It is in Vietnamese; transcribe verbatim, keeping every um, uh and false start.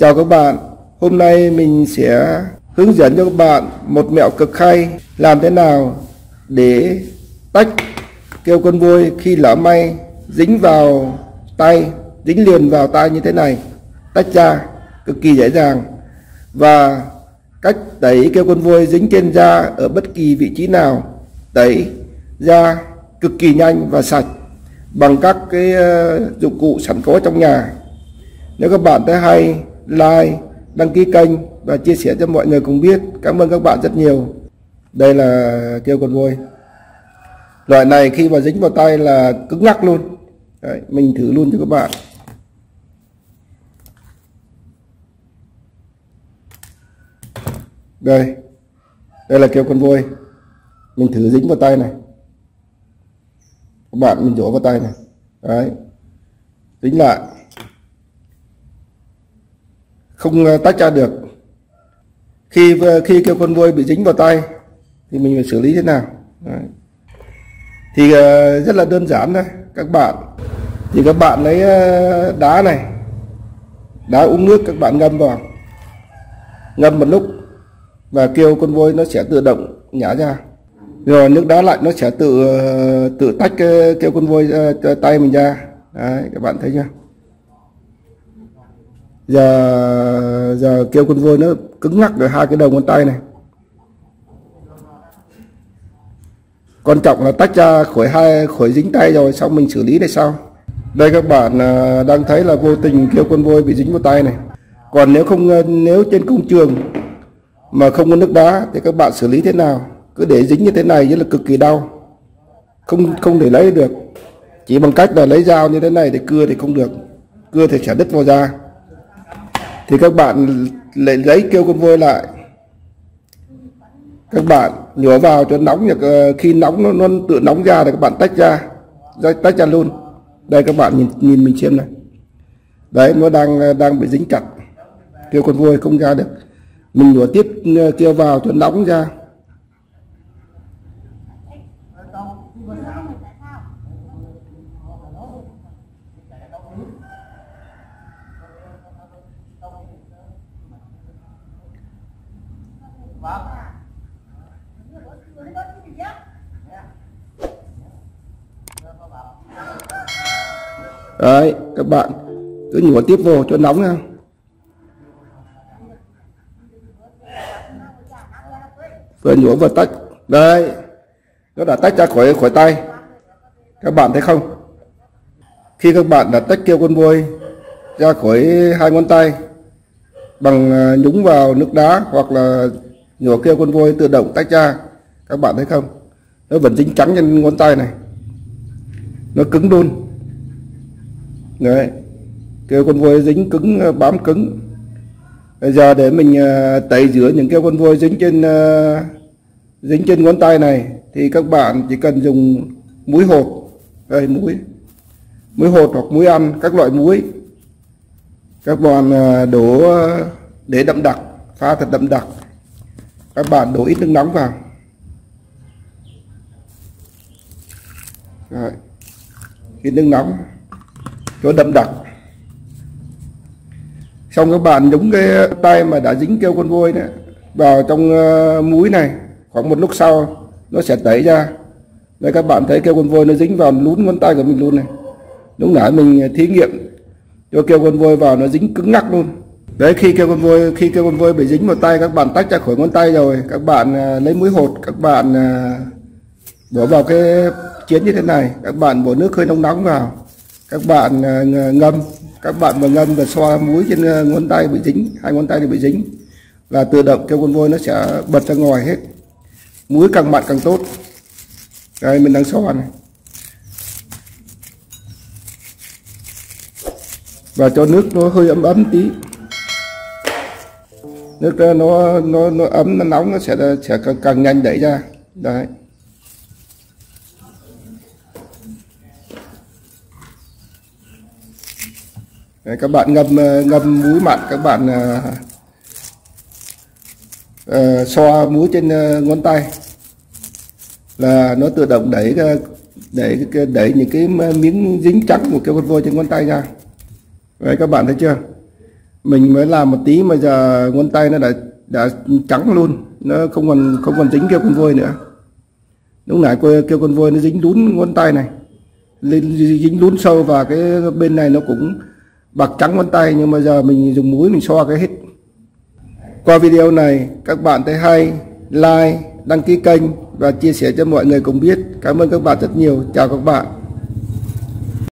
Chào các bạn, hôm nay mình sẽ hướng dẫn cho các bạn một mẹo cực hay làm thế nào để tách keo con voi khi lỡ may dính vào tay, dính liền vào tay như thế này. Tách ra cực kỳ dễ dàng, và cách tẩy keo con voi dính trên da ở bất kỳ vị trí nào, tẩy da cực kỳ nhanh và sạch bằng các cái dụng cụ sẵn có trong nhà. Nếu các bạn thấy hay, like, đăng ký kênh và chia sẻ cho mọi người cùng biết. Cảm ơn các bạn rất nhiều. Đây là keo con voi. Loại này khi mà dính vào tay là cứng ngắc luôn. Đấy, mình thử luôn cho các bạn. Đây, đây là keo con voi. Mình thử dính vào tay này. Các bạn, mình đổ vào tay này. Đấy, dính lại. Không tách ra được. Khi khi keo con voi bị dính vào tay thì mình phải xử lý thế nào? Đấy. Thì rất là đơn giản thôi các bạn. Thì các bạn lấy đá này, đá uống nước, các bạn ngâm vào, ngâm một lúc và keo con voi nó sẽ tự động nhả ra. Rồi nước đá lạnh nó sẽ tự tự tách keo con voi tay mình ra. Đấy, các bạn thấy chưa? giờ giờ keo con voi nó cứng ngắc rồi, hai cái đầu ngón tay này. Quan trọng là tách ra khỏi hai khỏi dính tay rồi xong mình xử lý đây sau. Đây các bạn đang thấy là vô tình keo con voi bị dính vào tay này. Còn nếu không, nếu trên công trường mà không có nước đá thì các bạn xử lý thế nào? Cứ để dính như thế này rất là cực kỳ đau, không không để lấy được. Chỉ bằng cách là lấy dao như thế này để cưa thì không được, cưa thì sẽ đứt vào da. Thì các bạn lại lấy keo con voi lại, các bạn nhổ vào cho nóng, khi nóng nó, nó tự nóng ra thì các bạn tách ra, tách ra luôn. Đây các bạn nhìn, nhìn mình xem này. Đấy, nó đang đang bị dính chặt, keo con voi không ra được. Mình nhổ tiếp keo vào cho nóng ra. Đấy, các bạn cứ nhổ tiếp vô cho nóng nha. Vừa nhổ vừa tách. Đây, nó đã tách ra khỏi khỏi tay. Các bạn thấy không? Khi các bạn đã tách keo con voi ra khỏi hai ngón tay bằng nhúng vào nước đá hoặc là nhổ keo con voi tự động tách ra, các bạn thấy không? Nó vẫn dính trắng trên ngón tay này, nó cứng luôn. Đấy, keo con voi dính cứng, bám cứng. Bây giờ để mình tẩy rửa những keo con voi dính trên dính trên ngón tay này thì các bạn chỉ cần dùng muối hột. Đây, muối muối hột hoặc muối ăn, các loại muối. Các bạn đổ để đậm đặc, pha thật đậm đặc. Các bạn đổ ít nước nóng vào. Đấy, ít nước nóng cho đậm đặc. Xong các bạn nhúng cái tay mà đã dính keo con voi đó vào trong muối này, khoảng một lúc sau nó sẽ tẩy ra. Đây các bạn thấy keo con voi nó dính vào lún ngón tay của mình luôn này. Lúc nãy mình thí nghiệm cho keo con voi vào nó dính cứng ngắc luôn. Đấy, khi keo con voi khi keo con voi bị dính vào tay, các bạn tách ra khỏi ngón tay rồi, các bạn lấy muối hột, các bạn đổ vào cái chén như thế này, các bạn bỏ nước hơi nóng nóng vào. Các bạn ngâm, các bạn vừa ngâm và xoa muối trên ngón tay bị dính, hai ngón tay thì bị dính là tự động keo con voi nó sẽ bật ra ngoài hết. Muối càng mặn càng tốt. Đây mình đang xoa này. Và cho nước nó hơi ấm ấm tí. Nước nó nó nó ấm, nó nóng, nó sẽ sẽ càng, càng nhanh đẩy ra. Đấy. Đấy, các bạn ngâm ngâm muối mặn, các bạn uh, uh, xoa muối trên uh, ngón tay là nó tự động đẩy đẩy đẩy những cái miếng dính trắng của keo con voi trên ngón tay ra. Đấy, các bạn thấy chưa? mình mới làm một tí mà giờ ngón tay nó đã đã trắng luôn, nó không còn không còn dính kêu con vôi nữa. Lúc nãy kêu con vôi nó dính lún ngón tay này, dính lún sâu và cái bên này nó cũng bạc trắng ngón tay, nhưng mà giờ mình dùng muối mình xoa cái hết. Qua video này các bạn thấy hay, like, đăng ký kênh và chia sẻ cho mọi người cùng biết. Cảm ơn các bạn rất nhiều. Chào các bạn.